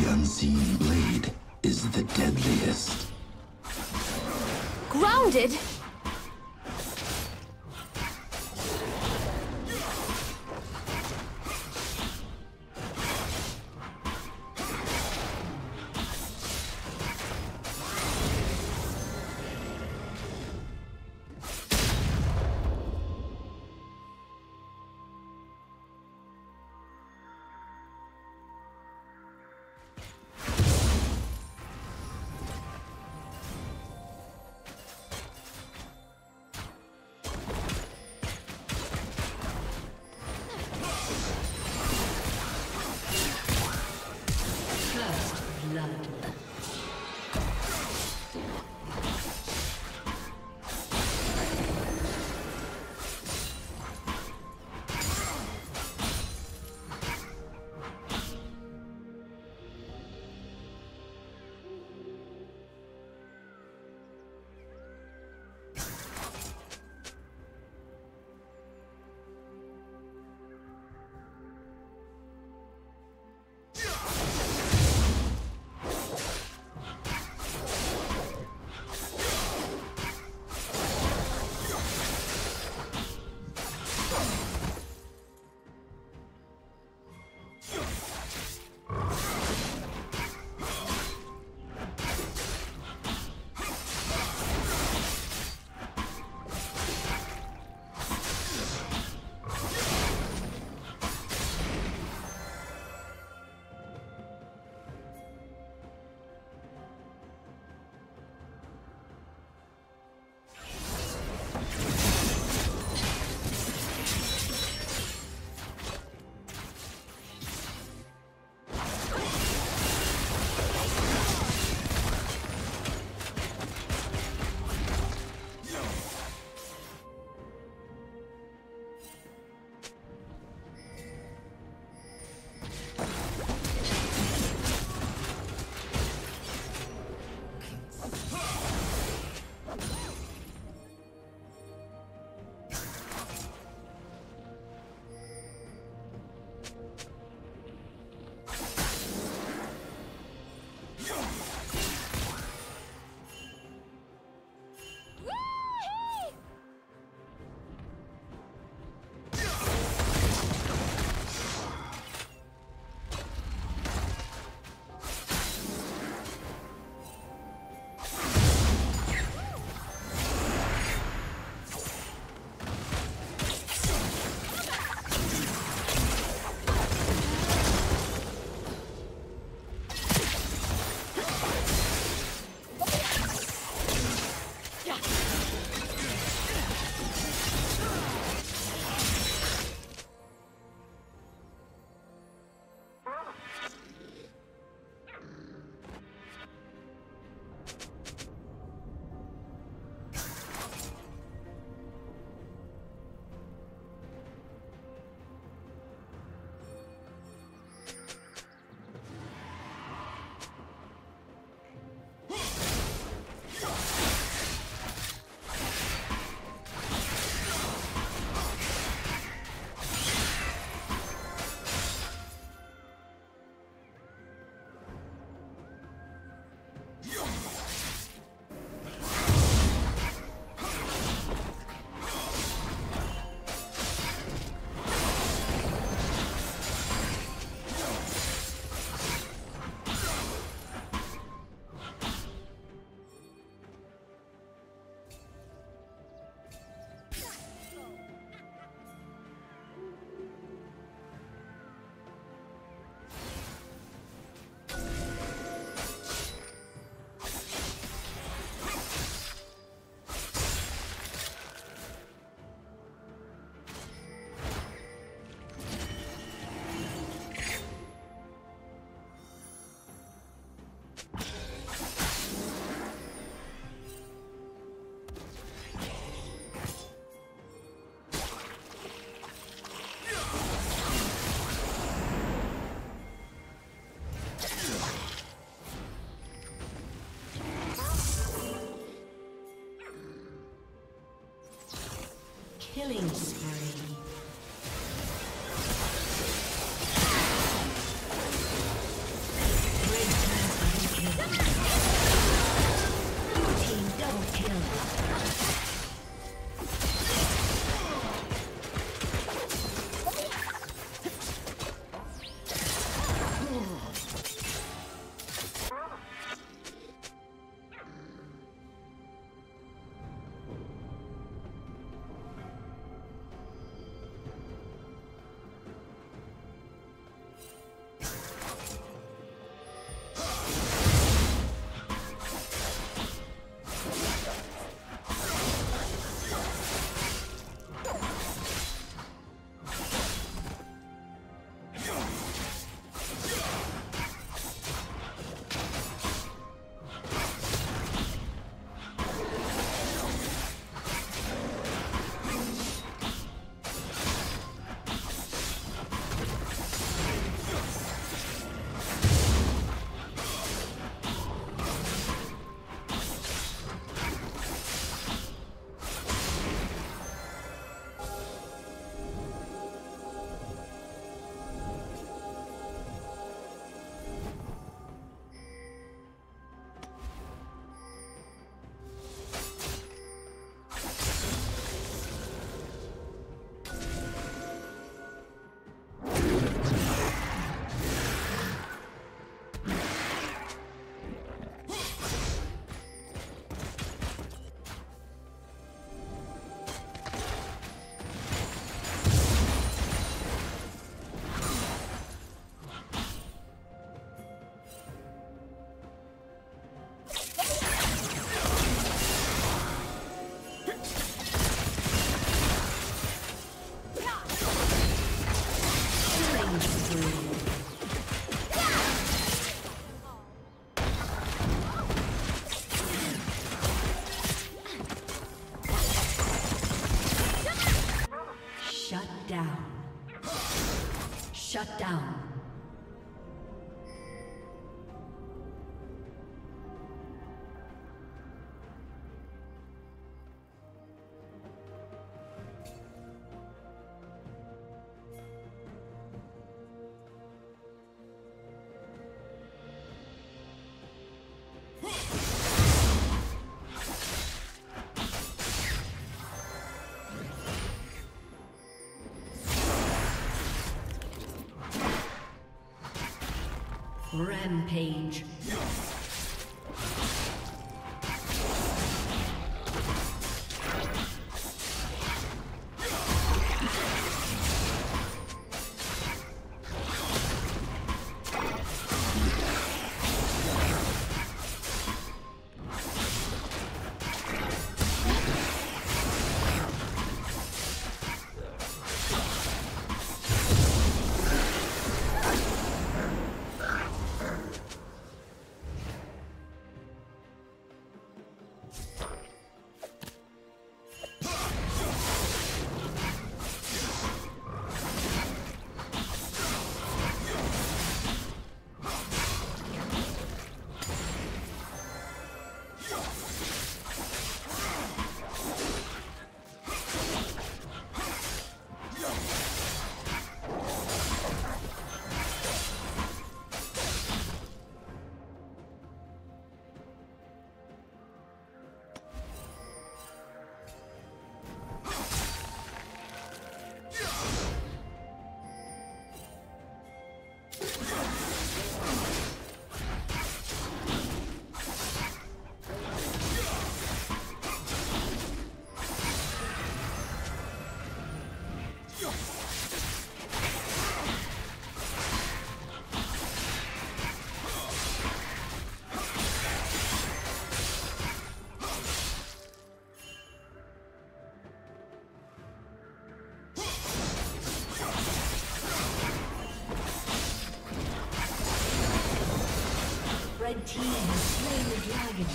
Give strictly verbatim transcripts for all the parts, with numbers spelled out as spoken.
The unseen blade is the deadliest. Grounded? Killing spree. Shut down. Rampage. The team has slain the dragon.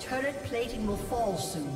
Turret plating will fall soon.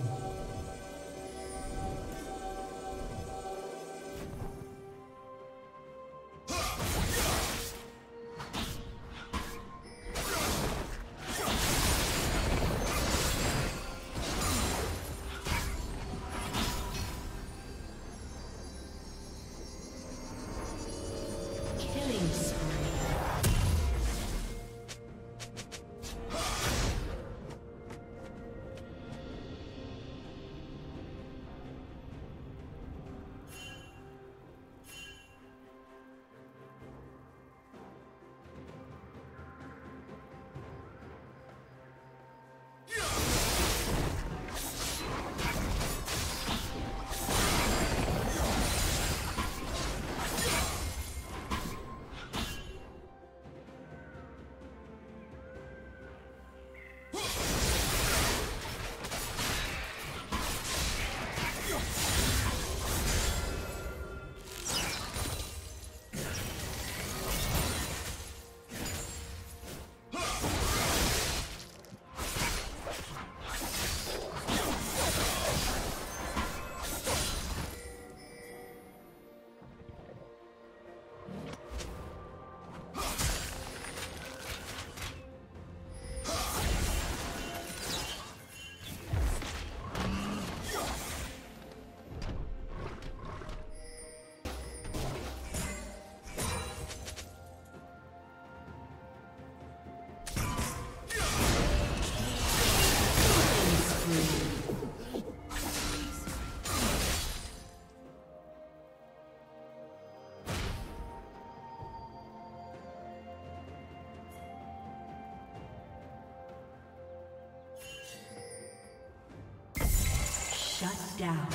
down.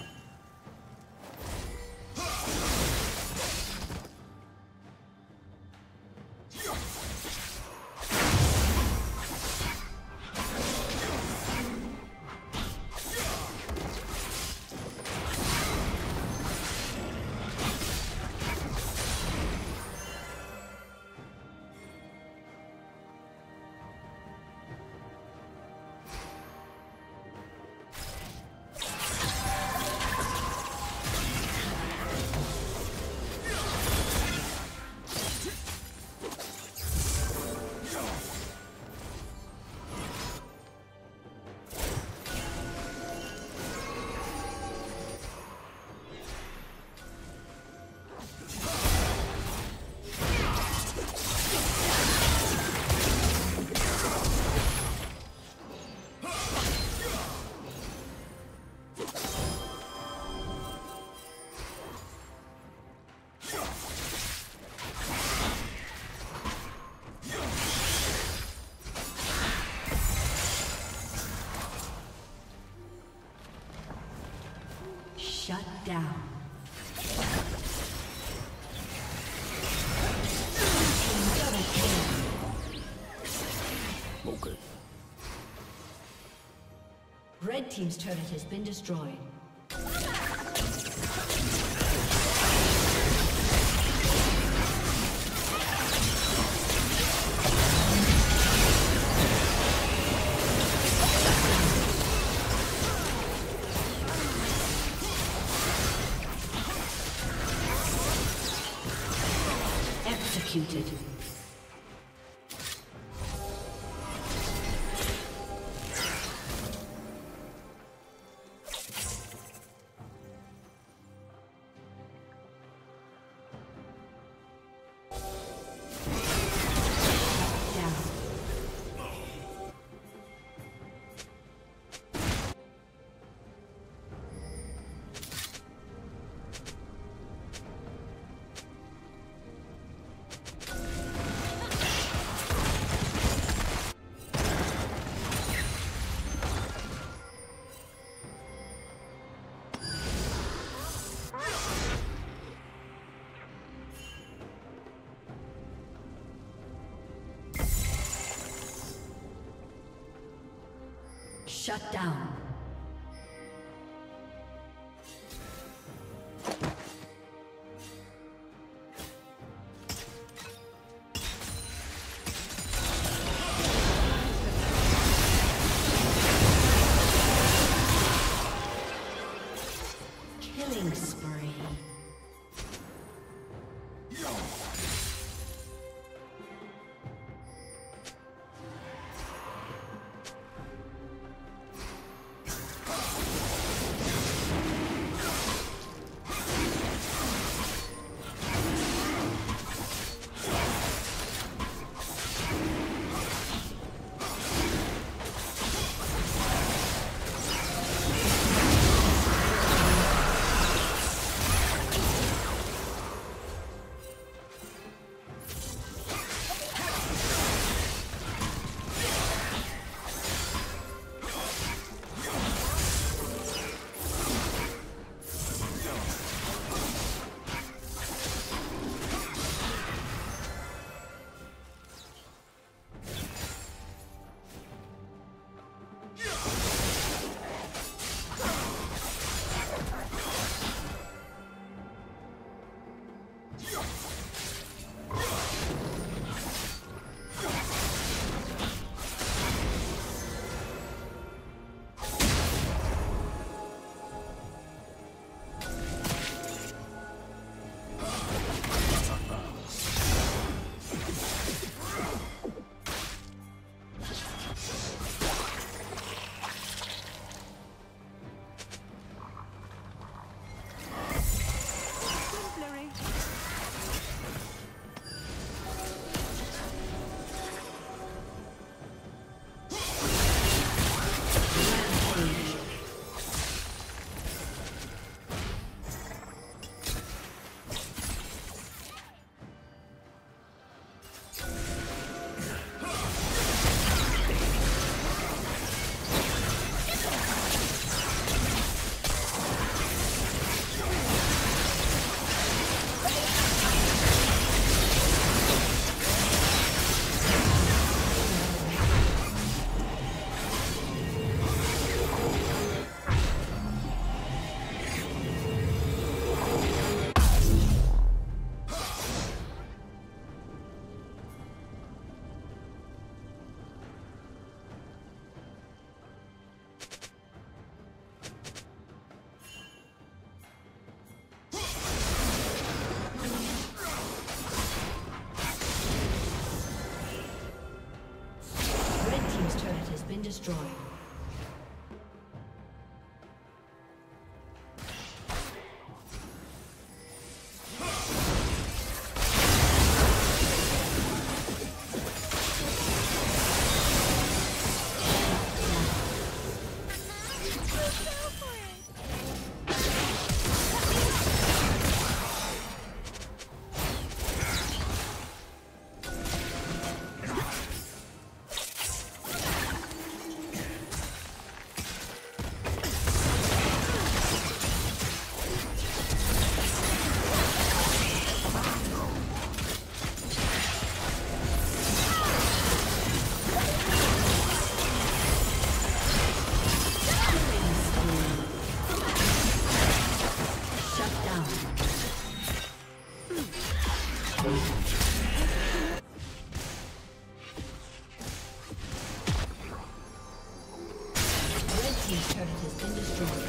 Shut down. Okay. Red Team's turret has been destroyed. Executed. Shut down. Killing spree. Destroyed. team's turret has been destroyed.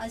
A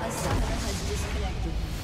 A summoner has disconnected.